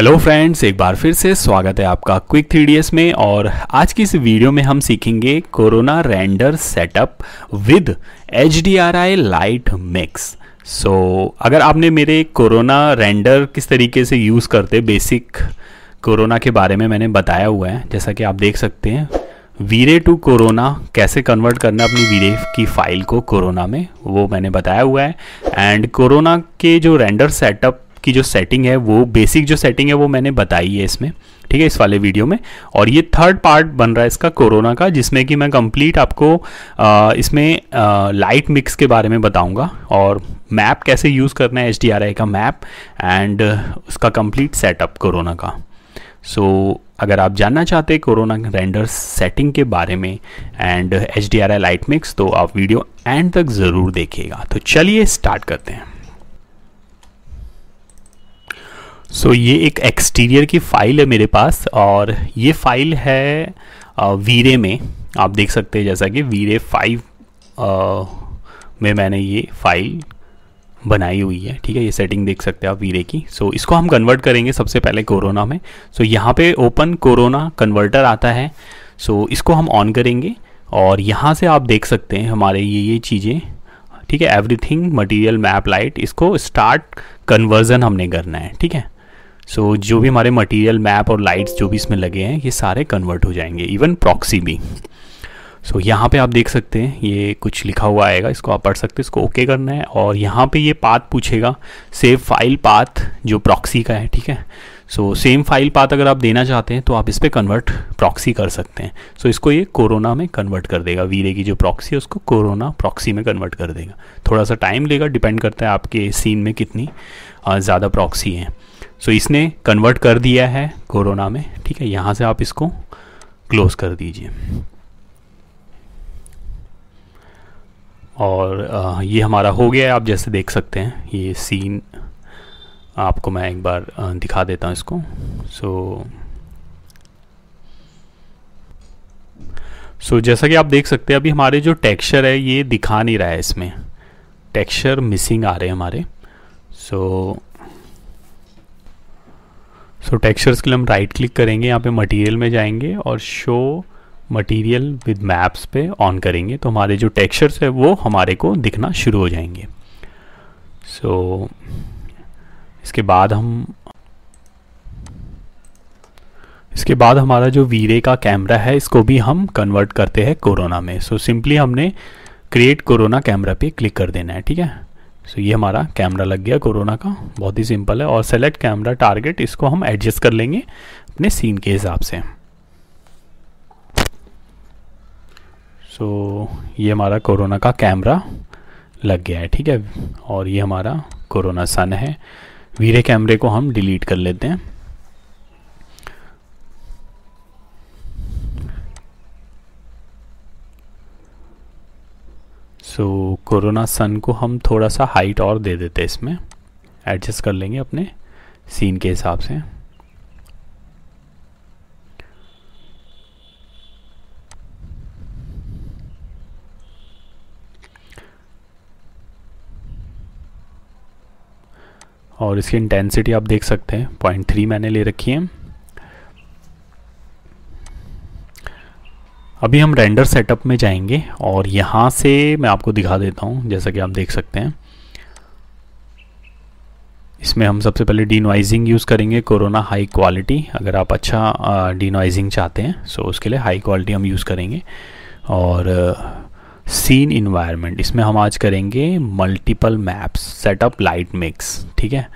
Hello friends, एक बार फिर से स्वागत है आपका क्विक 3ds में। और आज की इस वीडियो में हम सीखेंगे Corona render setup with HDRI light mix. So अगर आपने मेरे कोरोना रेंडर किस तरीके से यूज़ करते बेसिक कोरोना के बारे में मैंने बताया हुआ है, जैसा कि आप देख सकते हैं वीरे टू कोरोना कैसे कन्वर्ट करना अपनी वीरे की फाइल को कोरोना में, वो मैंने बताया हुआ है। एंड कोरोना के जो रेंडर सेटअप की जो सेटिंग है, वो बेसिक जो सेटिंग है वो मैंने बताई है इसमें, ठीक है, इस वाले वीडियो में। और ये थर्ड पार्ट बन रहा है इसका कोरोना का, जिसमें कि मैं कंप्लीट आपको इसमें लाइट मिक्स के बारे में बताऊंगा और मैप कैसे यूज़ करना है HDRI का मैप एंड उसका कंप्लीट सेटअप कोरोना का। सो अगर आप जानना चाहते हैं कोरोना रेंडर सेटिंग के बारे में एंड HDRI लाइट मिक्स, तो आप वीडियो एंड तक ज़रूर देखिएगा। तो चलिए स्टार्ट करते हैं। सो ये एक एक्सटीरियर की फाइल है मेरे पास और ये फाइल है वीरे में, आप देख सकते हैं जैसा कि वीरे 5 में मैंने ये फाइल बनाई हुई है, ठीक है। ये सेटिंग देख सकते हैं आप वीरे की। सो इसको हम कन्वर्ट करेंगे सबसे पहले कोरोना में। सो यहाँ पे ओपन कोरोना कन्वर्टर आता है। सो इसको हम ऑन करेंगे और यहाँ से आप देख सकते हैं हमारे ये चीज़ें, ठीक है, एवरीथिंग मटीरियल मैप लाइट। इसको स्टार्ट कन्वर्जन हमने करना है, ठीक है। सो जो भी हमारे मटेरियल मैप और लाइट्स जो भी इसमें लगे हैं ये सारे कन्वर्ट हो जाएंगे, इवन प्रॉक्सी भी। सो यहाँ पे आप देख सकते हैं ये कुछ लिखा हुआ आएगा, इसको आप पढ़ सकते हैं, इसको ओके करना है। और यहाँ पे ये पाथ पूछेगा, सेव फाइल पाथ जो प्रॉक्सी का है, ठीक है। सो सेम फाइल पाथ अगर आप देना चाहते हैं तो आप इस पर कन्वर्ट प्रॉक्सी कर सकते हैं। सो इसको ये कोरोना में कन्वर्ट कर देगा, वीरे की जो प्रॉक्सी है उसको कोरोना प्रॉक्सी में कन्वर्ट कर देगा। थोड़ा सा टाइम लेगा, डिपेंड करता है आपके सीन में कितनी ज़्यादा प्रॉक्सी है। सो इसने कन्वर्ट कर दिया है कोरोना में, ठीक है। यहाँ से आप इसको क्लोज कर दीजिए और ये हमारा हो गया है। आप जैसे देख सकते हैं ये सीन, आपको मैं एक बार दिखा देता हूँ इसको। सो जैसा कि आप देख सकते हैं अभी हमारे जो टेक्सचर है ये दिखा नहीं रहा है, इसमें टेक्सचर मिसिंग आ रहे हैं हमारे। सो टेक्सचर्स के लिए हम राइट क्लिक करेंगे, यहाँ पे मटेरियल में जाएंगे और शो मटेरियल विद मैप्स पे ऑन करेंगे, तो हमारे जो टेक्सचर्स है वो हमारे को दिखना शुरू हो जाएंगे। सो इसके बाद हमारा जो वीरे का कैमरा है इसको भी हम कन्वर्ट करते हैं कोरोना में। सो सिंपली हमने क्रिएट कोरोना कैमरा पे क्लिक कर देना है, ठीक है। सो ये हमारा कैमरा लग गया कोरोना का, बहुत ही सिंपल है। और सेलेक्ट कैमरा टारगेट, इसको हम एडजस्ट कर लेंगे अपने सीन के हिसाब से। सो ये हमारा कोरोना का कैमरा लग गया है, ठीक है। और ये हमारा कोरोना सन है। वीरे कैमरे को हम डिलीट कर लेते हैं। सो कोरोना सन को हम थोड़ा सा हाइट और दे देते हैं, इसमें एडजस्ट कर लेंगे अपने सीन के हिसाब से। और इसकी इंटेंसिटी आप देख सकते हैं 0.3 मैंने ले रखी है। अभी हम रेंडर सेटअप में जाएंगे और यहाँ से मैं आपको दिखा देता हूँ, जैसा कि आप देख सकते हैं इसमें हम सबसे पहले डीनॉइजिंग यूज़ करेंगे कोरोना हाई क्वालिटी। अगर आप अच्छा डीनॉइजिंग चाहते हैं सो उसके लिए हाई क्वालिटी हम यूज़ करेंगे। और सीन इन्वायरमेंट, इसमें हम आज करेंगे multiple maps setup light mix, ठीक है।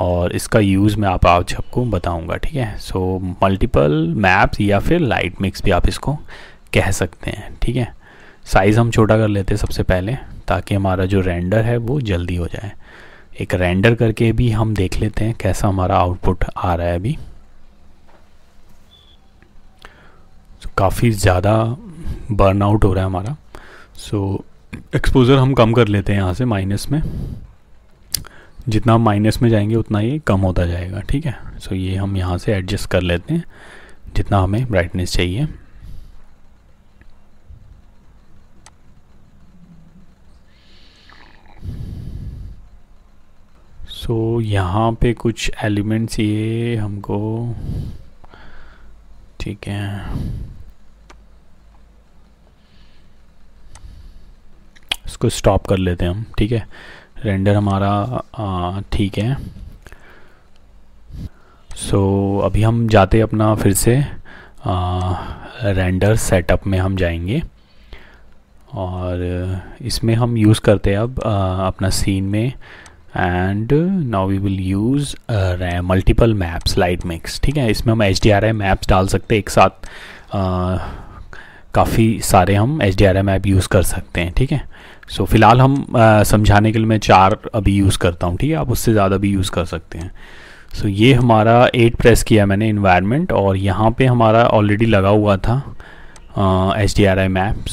और इसका यूज़ मैं आप आज आपको बताऊंगा, ठीक है। सो मल्टीपल मैप्स या फिर लाइट मिक्स भी आप इसको कह सकते हैं, ठीक है। साइज़ हम छोटा कर लेते हैं सबसे पहले, ताकि हमारा जो रेंडर है वो जल्दी हो जाए। एक रेंडर करके भी हम देख लेते हैं कैसा हमारा आउटपुट आ रहा है अभी। काफ़ी ज़्यादा बर्नआउट हो रहा है हमारा। सो एक्सपोजर हम कम कर लेते हैं यहाँ से, माइनस में। जितना हम माइनस में जाएंगे उतना ये कम होता जाएगा, ठीक है। सो ये हम यहाँ से एडजस्ट कर लेते हैं जितना हमें ब्राइटनेस चाहिए। सो यहाँ पे कुछ एलिमेंट्स ये हमको ठीक है इसको स्टॉप कर लेते हैं हम। ठीक है रेंडर हमारा ठीक है। सो अभी हम जाते अपना फिर से रेंडर सेटअप में हम जाएंगे और इसमें हम यूज़ करते हैं अब अपना सीन में and now we will use multiple maps light mix. ठीक है इसमें हम HDRI मैप्स डाल सकते हैं एक साथ, काफ़ी सारे हम HDRI मैप यूज़ कर सकते हैं। ठीक है सो फ़िलहाल हम समझाने के लिए मैं 4 अभी यूज़ करता हूँ। ठीक है आप उससे ज़्यादा भी यूज़ कर सकते हैं। सो ये हमारा 8 प्रेस किया मैंने इन्वायरमेंट और यहाँ पे हमारा ऑलरेडी लगा हुआ था HDRI मैप।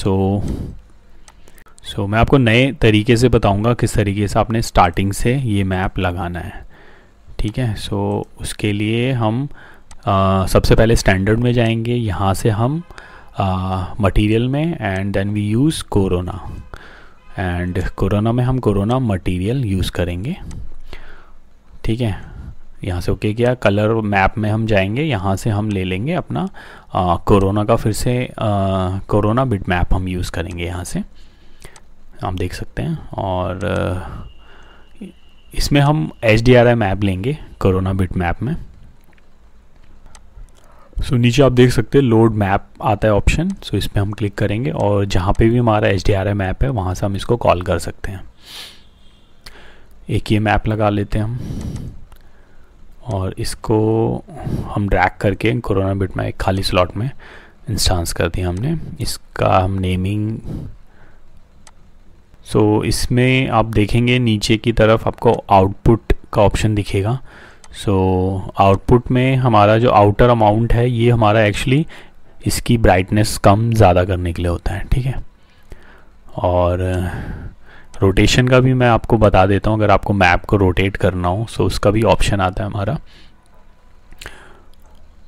सो मैं आपको नए तरीके से बताऊंगा किस तरीके से आपने स्टार्टिंग से ये मैप लगाना है। ठीक है सो उसके लिए हम सबसे पहले स्टैंडर्ड में जाएंगे, यहाँ से हम मटेरियल में and then we use Corona and Corona में हम कोरोना मटेरियल यूज़ करेंगे। ठीक है यहाँ से ओके किया, कलर मैप में हम जाएंगे, यहाँ से हम ले लेंगे अपना कोरोना का फिर से कोरोना बिट मैप हम यूज़ करेंगे यहाँ से आप देख सकते हैं और इसमें हम HDRI मैप लेंगे कोरोना बिट मैप में। सो नीचे आप देख सकते हैं लोड मैप आता है ऑप्शन। सो इस पर हम क्लिक करेंगे और जहाँ पे भी हमारा HDRI मैप है वहाँ से हम इसको कॉल कर सकते हैं। एक ये मैप लगा लेते हैं हम और इसको हम ड्रैग करके कोरोना बिट में एक खाली स्लॉट में इंस्टांस कर दिया हमने। इसका हम नेमिंग सो इसमें आप देखेंगे नीचे की तरफ आपको आउटपुट का ऑप्शन दिखेगा। सो आउटपुट में हमारा जो आउटर अमाउंट है ये हमारा एक्चुअली इसकी ब्राइटनेस कम ज़्यादा करने के लिए होता है। ठीक है और रोटेशन का भी मैं आपको बता देता हूँ, अगर आपको मैप को रोटेट करना हो सो उसका भी ऑप्शन आता है हमारा।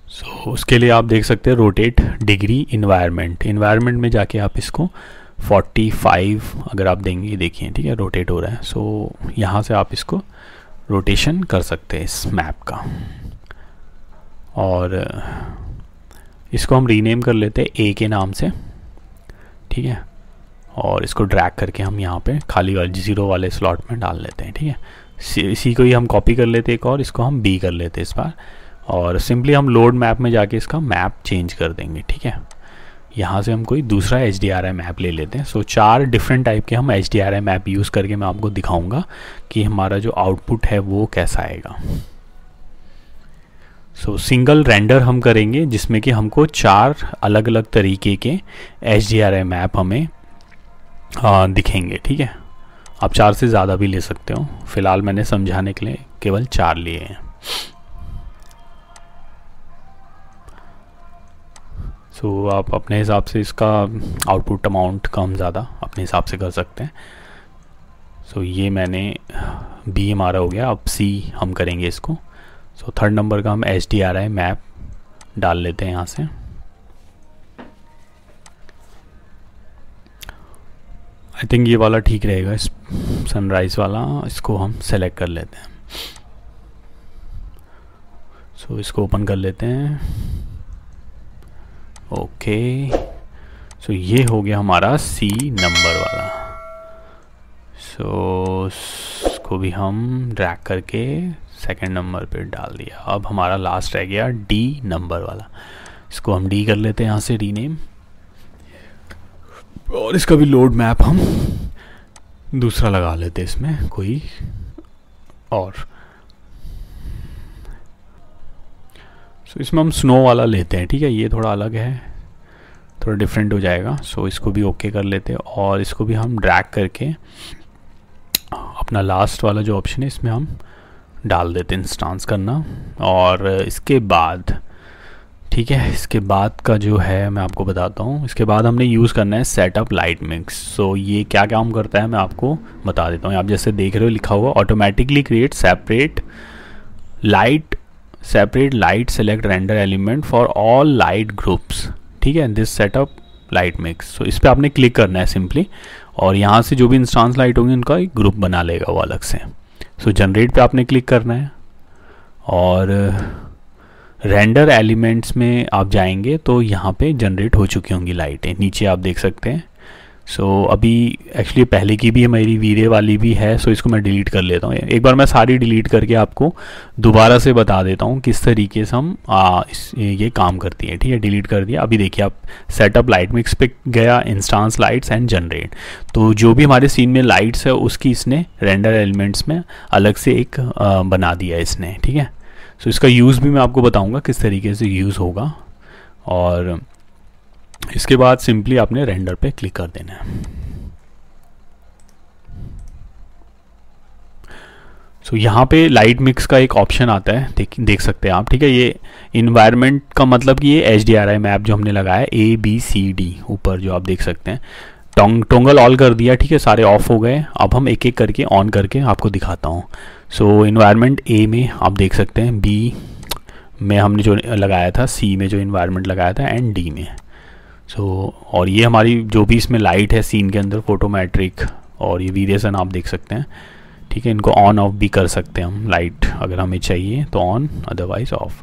सो उसके लिए आप देख सकते हैं रोटेट डिग्री इन्वायरमेंट में जाके आप इसको 45 अगर आप देंगे, देखिए ठीक है रोटेट हो रहा है। सो यहाँ से आप इसको रोटेशन कर सकते हैं इस मैप का और इसको हम रीनेम कर लेते हैं ए के नाम से। ठीक है और इसको ड्रैग करके हम यहाँ पे खाली वाले 0 वाले स्लॉट में डाल लेते हैं। ठीक है इसी को ही हम कॉपी कर लेते हैं एक और इसको हम बी कर लेते हैं इस बार और सिंपली हम लोड मैप में जाके इसका मैप चेंज कर देंगे। ठीक है यहाँ से हम कोई दूसरा HDRI मैप ले लेते हैं। सो 4 डिफरेंट टाइप के हम HDRI मैप यूज़ करके मैं आपको दिखाऊंगा कि हमारा जो आउटपुट है वो कैसा आएगा। सो सिंगल रेंडर हम करेंगे जिसमें कि हमको 4 अलग अलग तरीके के HDRI मैप हमें दिखेंगे। ठीक है आप 4 से ज़्यादा भी ले सकते हो, फिलहाल मैंने समझाने के लिए केवल 4 लिए हैं। सो आप अपने हिसाब से इसका आउटपुट अमाउंट कम ज़्यादा अपने हिसाब से कर सकते हैं। सो ये मैंने बी हमारा हो गया, अब सी हम करेंगे इसको। सो थर्ड नंबर का हम HDRI मैप डाल लेते हैं यहाँ से। आई थिंक ये वाला ठीक रहेगा, इस सनराइज़ वाला इसको हम सेलेक्ट कर लेते हैं। सो इसको ओपन कर लेते हैं। ओके सो ये हो गया हमारा सी नंबर वाला। सो इसको भी हम ड्रैग करके सेकंड नंबर पे डाल दिया। अब हमारा लास्ट रह गया डी नंबर वाला, इसको हम डी कर लेते हैं यहाँ से रीनेम और इसका भी लोड मैप हम दूसरा लगा लेते हैं इसमें कोई और। सो इसमें हम स्नो वाला लेते हैं। ठीक है ये थोड़ा अलग है, थोड़ा डिफरेंट हो जाएगा। सो इसको भी ओके कर लेते हैं और इसको भी हम ड्रैग करके अपना लास्ट वाला जो ऑप्शन है इसमें हम डाल देते हैं इंस्टांस करना। और इसके बाद ठीक है इसके बाद का जो है मैं आपको बताता हूँ। इसके बाद हमने यूज़ करना है सेटअप लाइट मिक्स। सो ये क्या काम करता है मैं आपको बता देता हूँ। आप जैसे देख रहे हो लिखा हुआ automatically create separate light select render element for all light groups. ठीक है this setup light mix. So इस पर आपने क्लिक करना है सिंपली और यहाँ से जो भी इंस्टांस लाइट होगी उनका एक ग्रुप बना लेगा वो अलग से। सो जनरेट पे आपने क्लिक करना है और रेंडर एलिमेंट्स में आप जाएंगे तो यहाँ पे जनरेट हो चुकी होंगी लाइटें, नीचे आप देख सकते हैं। सो अभी एक्चुअली पहले की भी हमारी वीरे वाली भी है, सो इसको मैं डिलीट कर लेता हूँ। एक बार मैं सारी डिलीट करके आपको दोबारा से बता देता हूँ किस तरीके से हम ये काम करती है। ठीक है, डिलीट कर दिया। अभी देखिए आप सेटअप लाइट मिक्स पे गया, इंस्टांस लाइट्स एंड जनरेट, तो जो भी हमारे सीन में लाइट्स है उसकी इसने रेंडर एलिमेंट्स में अलग से एक बना दिया इसने। ठीक है, सो इसका यूज़ भी मैं आपको बताऊँगा किस तरीके से यूज़ होगा। और इसके बाद सिंपली आपने रेंडर पे क्लिक कर देना है। सो यहाँ पे लाइट मिक्स का एक ऑप्शन आता है, देख सकते हैं आप। ठीक है, ये इन्वायरमेंट का मतलब कि ये HDRI मैप जो हमने लगाया है ABCD ऊपर जो आप देख सकते हैं, टोंगल ऑल कर दिया। ठीक है, सारे ऑफ हो गए। अब हम एक एक करके ऑन करके आपको दिखाता हूँ। सो इन्वायरमेंट A में आप देख सकते हैं, B में हमने जो लगाया था, C में जो इन्वायरमेंट लगाया था एंड D में। सो और ये हमारी जो भी इसमें लाइट है सीन के अंदर, फोटोमेट्रिक और ये वेरिएशन आप देख सकते हैं। ठीक है, इनको ऑन ऑफ भी कर सकते हैं हम, लाइट अगर हमें चाहिए तो ऑन, अदरवाइज ऑफ।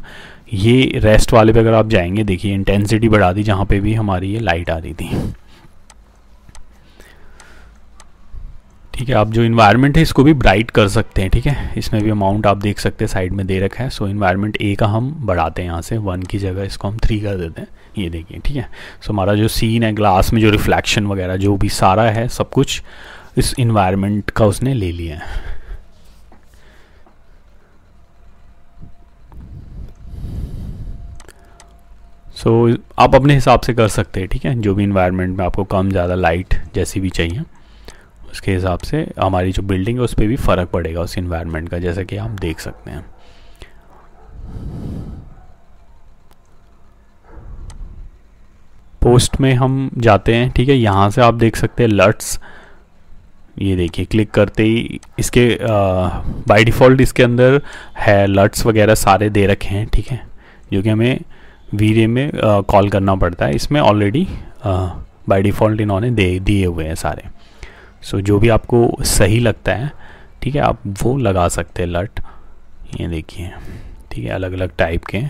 ये रेस्ट वाले पे अगर आप जाएंगे, देखिए इंटेंसिटी बढ़ा दी जहाँ पे भी हमारी ये लाइट आ रही थी। ठीक है, आप जो इन्वायरमेंट है इसको भी ब्राइट कर सकते हैं। ठीक है, इसमें भी अमाउंट आप देख सकते हैं साइड में दे रखा है। सो इन्वायरमेंट ए का हम बढ़ाते हैं, यहाँ से 1 की जगह इसको हम 3 कर देते हैं, ये देखिए। ठीक है, सो हमारा जो सीन है, ग्लास में जो रिफ्लेक्शन वगैरह जो भी सारा है, सब कुछ इस इन्वायरमेंट का उसने ले लिया है। सो आप अपने हिसाब से कर सकते हैं। ठीक है, जो भी इन्वायरमेंट में आपको कम ज़्यादा लाइट जैसी भी चाहिए उसके हिसाब से हमारी जो बिल्डिंग है उस पर भी फ़र्क पड़ेगा उस इन्वायरमेंट का, जैसा कि आप देख सकते हैं। पोस्ट में हम जाते हैं। ठीक है, यहाँ से आप देख सकते हैं लट्स, ये देखिए क्लिक करते ही इसके बाय डिफ़ॉल्ट इसके अंदर है लट्स वगैरह सारे दे रखे हैं। ठीक है, जो कि हमें वीरे में कॉल करना पड़ता है, इसमें ऑलरेडी बाय डिफ़ॉल्ट इन्होंने दे दिए हुए हैं सारे। सो जो भी आपको सही लगता है, ठीक है, आप वो लगा सकते हैं लट, ये देखिए। ठीक है, अलग अलग टाइप के।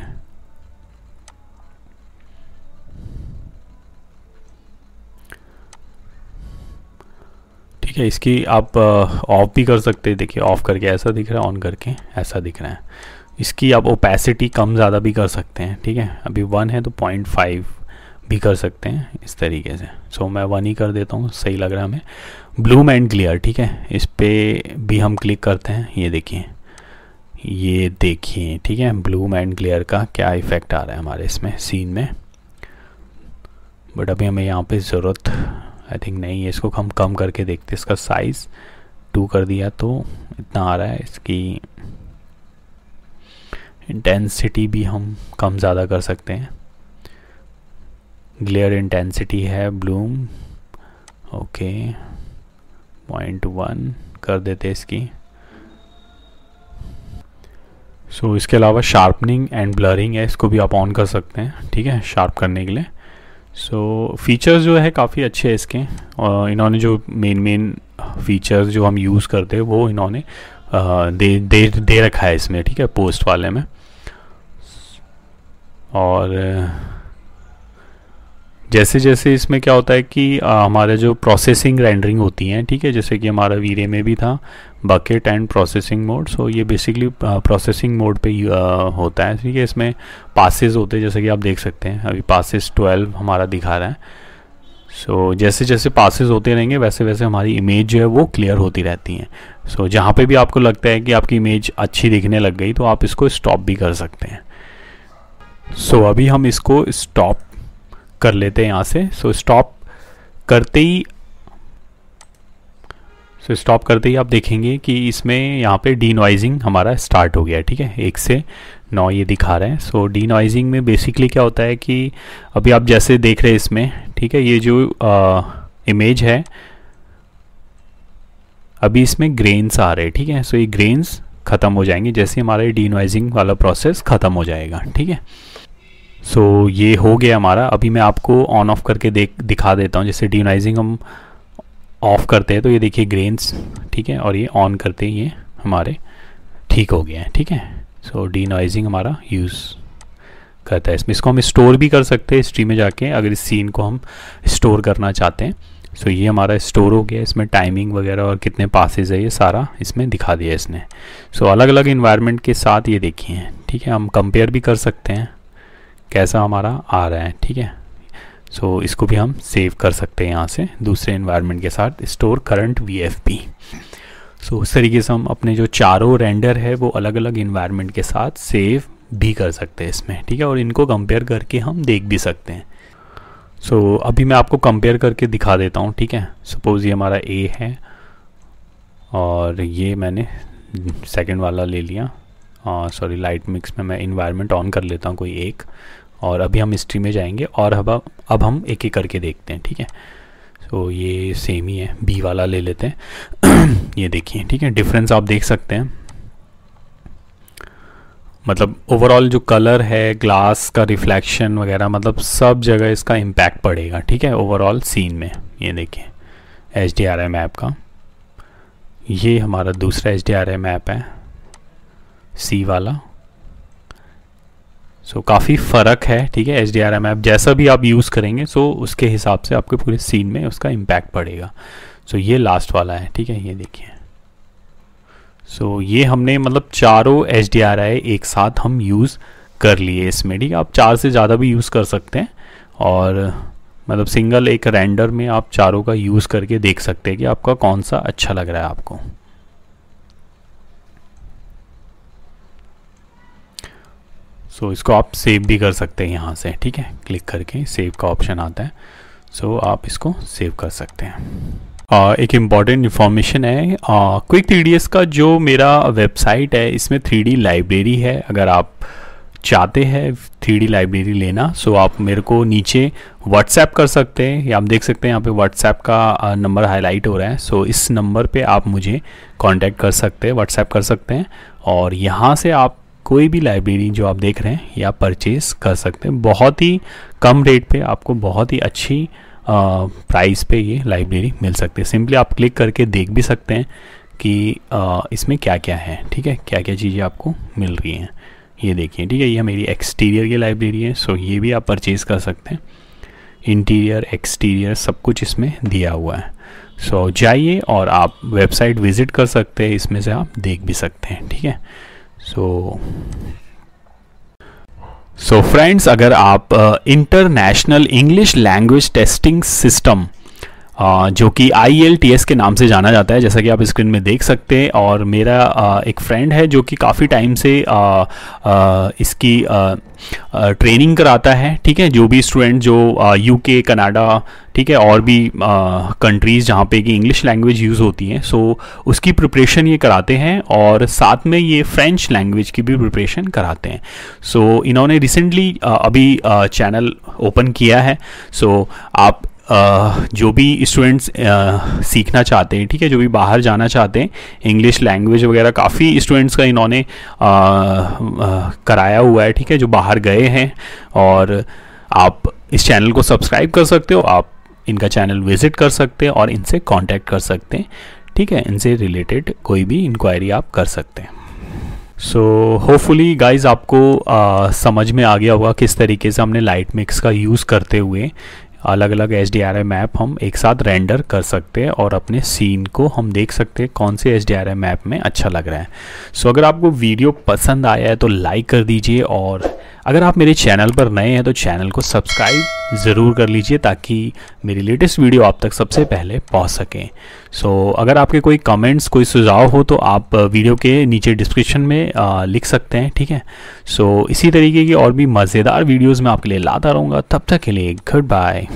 ठीक है, इसकी आप ऑफ भी कर सकते हैं। देखिए ऑफ करके ऐसा दिख रहा है, ऑन करके ऐसा दिख रहा है। इसकी आप ओपेसिटी कम ज़्यादा भी कर सकते हैं। ठीक है, अभी 1 है तो 0.5 भी कर सकते हैं इस तरीके से। सो मैं 1 ही कर देता हूँ, सही लग रहा है हमें। ब्लूम एंड क्लियर, ठीक है, इस पर भी हम क्लिक करते हैं, ये देखिए, ये देखिए। ठीक है, ब्लूम एंड क्लियर का क्या इफ़ेक्ट आ रहा है हमारे इसमें सीन में। बट अभी हमें यहाँ पे ज़रूरत आई थिंक नहीं है, इसको हम कम करके देखते हैं। इसका साइज़ 2 कर दिया तो इतना आ रहा है। इसकी इंटेंसिटी भी हम कम ज़्यादा कर सकते हैं। ग्लेयर इंटेंसिटी है ब्लूम, ओके 0.1 कर देते इसकी। सो इसके अलावा शार्पनिंग एंड ब्लरिंग है, इसको भी आप ऑन कर सकते हैं। ठीक है, शार्प करने के लिए। सो फीचर्स जो है काफ़ी अच्छे हैं इसके, और इन्होंने जो मेन फीचर्स जो हम यूज़ करते हैं वो इन्होंने दे रखा है इसमें। ठीक है, पोस्ट वाले में। और जैसे जैसे इसमें क्या होता है कि हमारे जो प्रोसेसिंग रेंडरिंग होती हैं, ठीक है, जैसे कि हमारा वीरे में भी था bucket and processing mode. So ये बेसिकली प्रोसेसिंग मोड पे होता है। ठीक है, इसमें पासेस होते हैं, जैसे कि आप देख सकते हैं अभी पासेस 12 हमारा दिखा रहा है। सो जैसे जैसे पासेस होते रहेंगे वैसे वैसे हमारी इमेज जो है वो क्लियर होती रहती है। सो जहाँ पर भी आपको लगता है कि आपकी इमेज अच्छी दिखने लग गई तो आप इसको स्टॉप भी कर सकते हैं। सो अभी हम इसको स्टॉप कर लेते हैं यहाँ से। सो स्टॉप करते ही आप देखेंगे कि इसमें यहाँ पे डीनॉइजिंग हमारा स्टार्ट हो गया है। ठीक है, 1 से 9 ये दिखा रहे हैं। सो डीनॉइजिंग में बेसिकली क्या होता है कि अभी आप जैसे देख रहे हैं इसमें, ठीक है, ये जो इमेज है अभी इसमें ग्रेन्स आ रहे हैं। ठीक है, सो ये ग्रेन्स ख़त्म हो जाएंगे जैसे हमारा ये डीनॉइजिंग वाला प्रोसेस ख़त्म हो जाएगा। ठीक है, सो ये हो गया हमारा। अभी मैं आपको ऑन ऑफ करके दिखा देता हूँ। जैसे डीनॉइजिंग हम ऑफ करते हैं तो ये देखिए ग्रेन्स, ठीक है, और ये ऑन करते ही ये हमारे ठीक हो गए हैं। ठीक है, सो डीनॉइजिंग हमारा यूज़ करता है इसमें। इसको हम स्टोर भी कर सकते हैं हिस्ट्री में जाके, अगर इस सीन को हम स्टोर करना चाहते हैं। सो ये हमारा स्टोर हो गया, इसमें टाइमिंग वगैरह और कितने पासेज है ये सारा इसमें दिखा दिया इसने। सो अलग अलग इन्वायरमेंट के साथ ये देखिए, ठीक है, हम कंपेयर भी कर सकते हैं कैसा हमारा आ रहा है। ठीक है, सो इसको भी हम सेव कर सकते हैं यहाँ से दूसरे इन्वायरमेंट के साथ, स्टोर करंट वीएफपी। सो इस तरीके से हम अपने जो चारों रेंडर है वो अलग अलग इन्वायरमेंट के साथ सेव भी कर सकते हैं इसमें। ठीक है, और इनको कंपेयर करके हम देख भी सकते हैं। सो अभी मैं आपको कंपेयर करके दिखा देता हूँ। ठीक है, सपोज़ ये हमारा ए है और ये मैंने सेकंड वाला ले लिया, सॉरी लाइट मिक्स में मैं इन्वायरमेंट ऑन कर लेता हूँ कोई एक, और अभी हम हिस्ट्री में जाएंगे और अब हम एक एक करके देखते हैं। ठीक है, सो ये सेम ही है, बी वाला ले लेते हैं। ये देखिए, ठीक है, डिफरेंस आप देख सकते हैं, मतलब ओवरऑल जो कलर है, ग्लास का रिफ्लेक्शन वगैरह, मतलब सब जगह इसका इम्पैक्ट पड़ेगा। ठीक है, ओवरऑल सीन में ये देखिए HDRI मैप का, ये हमारा दूसरा HDRI मैप है सी वाला। सो काफ़ी फ़र्क है। ठीक है, HDRI मैप जैसा भी आप यूज़ करेंगे सो उसके हिसाब से आपके पूरे सीन में उसका इम्पैक्ट पड़ेगा। सो ये लास्ट वाला है। ठीक है, ये देखिए। सो ये हमने मतलब चारों HDRI एक साथ हम यूज़ कर लिए इसमें। ठीक है, आप चार से ज़्यादा भी यूज़ कर सकते हैं, और मतलब सिंगल एक रेंडर में आप चारों का यूज़ करके देख सकते हैं कि आपका कौन सा अच्छा लग रहा है आपको। सो इसको आप सेव भी कर सकते हैं यहाँ से। ठीक है, क्लिक करके सेव का ऑप्शन आता है, सो आप इसको सेव कर सकते हैं। एक इम्पॉर्टेंट इन्फॉर्मेशन है, क्विक 3ds का जो मेरा वेबसाइट है इसमें 3D लाइब्रेरी है। अगर आप चाहते हैं 3D लाइब्रेरी लेना, सो आप मेरे को नीचे व्हाट्सएप कर सकते हैं, या आप देख सकते हैं यहाँ पे व्हाट्सएप का नंबर हाईलाइट हो रहा है। सो इस नंबर पे आप मुझे कांटेक्ट कर सकते हैं, व्हाट्सएप कर सकते हैं, और यहाँ से आप कोई भी लाइब्रेरी जो आप देख रहे हैं या परचेज़ कर सकते हैं। बहुत ही कम रेट पर आपको बहुत ही अच्छी प्राइस पे ये लाइब्रेरी मिल सकती है। सिंपली आप क्लिक करके देख भी सकते हैं कि इसमें क्या क्या है। ठीक है, क्या क्या चीज़ें आपको मिल रही हैं ये देखिए। ठीक है, ये मेरी एक्सटीरियर की लाइब्रेरी है, सो ये भी आप परचेज़ कर सकते हैं। इंटीरियर एक्सटीरियर सब कुछ इसमें दिया हुआ है। सो जाइए और आप वेबसाइट विज़िट कर सकते हैं, इसमें से आप देख भी सकते हैं। ठीक है, सो सो फ्रेंड्स, अगर आप international English language testing system जो कि IELTS के नाम से जाना जाता है, जैसा कि आप स्क्रीन में देख सकते हैं, और मेरा एक फ्रेंड है जो कि काफ़ी टाइम से इसकी ट्रेनिंग कराता है। ठीक है, जो भी स्टूडेंट जो UK, कनाडा, ठीक है, और भी कंट्रीज़ जहाँ पे कि इंग्लिश लैंग्वेज यूज़ होती है, सो उसकी प्रिपरेशन ये कराते हैं, और साथ में ये फ्रेंच लैंग्वेज की भी प्रिपरेशन कराते हैं। सो इन्होंने रिसेंटली अभी चैनल ओपन किया है। सो आप जो भी स्टूडेंट्स सीखना चाहते हैं, ठीक है, जो भी बाहर जाना चाहते हैं, इंग्लिश लैंग्वेज वगैरह काफ़ी स्टूडेंट्स का इन्होंने कराया हुआ है। ठीक है, जो बाहर गए हैं, और आप इस चैनल को सब्सक्राइब कर सकते हो, आप इनका चैनल विज़िट कर सकते हैं और इनसे कांटेक्ट कर सकते हैं। ठीक है, इनसे रिलेटेड कोई भी इंक्वायरी आप कर सकते हैं। सो होपफुली गाइज आपको समझ में आ गया होगा किस तरीके से हमने लाइट मिक्स का यूज़ करते हुए अलग अलग HDRI मैप हम एक साथ रेंडर कर सकते हैं, और अपने सीन को हम देख सकते हैं कौन से HDRI मैप में अच्छा लग रहा है। सो अगर आपको वीडियो पसंद आया है तो लाइक कर दीजिए, और अगर आप मेरे चैनल पर नए हैं तो चैनल को सब्सक्राइब ज़रूर कर लीजिए ताकि मेरी लेटेस्ट वीडियो आप तक सबसे पहले पहुंच सकें। सो अगर आपके कोई कमेंट्स, कोई सुझाव हो तो आप वीडियो के नीचे डिस्क्रिप्शन में लिख सकते हैं। ठीक है, सो इसी तरीके की और भी मज़ेदार वीडियोज़ मैं आपके लिए लाता रहूँगा। तब तक के लिए गुड बाय।